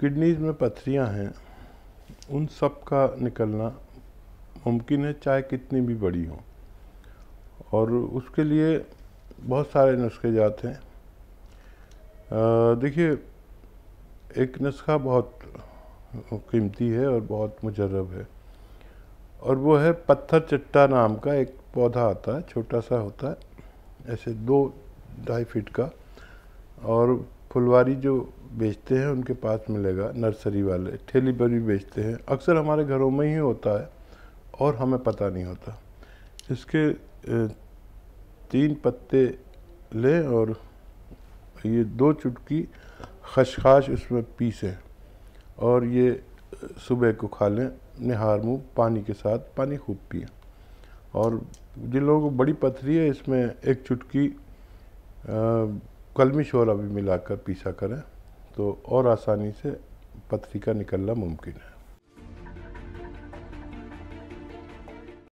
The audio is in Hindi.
किडनीज में पथरियाँ हैं उन सब का निकलना मुमकिन है चाहे कितनी भी बड़ी हो, और उसके लिए बहुत सारे नुस्खे जात हैं। देखिए, एक नुस्खा बहुत कीमती है और बहुत मुजर्रब है, और वो है पत्थरचट्टा नाम का एक पौधा आता है, छोटा सा होता है, ऐसे 2-2.5 फीट का, और फुलवारी जो बेचते हैं उनके पास मिलेगा, नर्सरी वाले ठेली पर भी बेचते हैं, अक्सर हमारे घरों में ही होता है और हमें पता नहीं होता। इसके 3 पत्ते लें और ये 2 चुटकी खसखस उसमें पीसें और ये सुबह को खा लें निहार मुँह पानी के साथ। पानी खूब पिएं। और जिन लोगों को बड़ी पथरी है इसमें 1 चुटकी कलमी शोरा भी मिलाकर पीसा करें तो और आसानी से पथरी का निकलना मुमकिन है।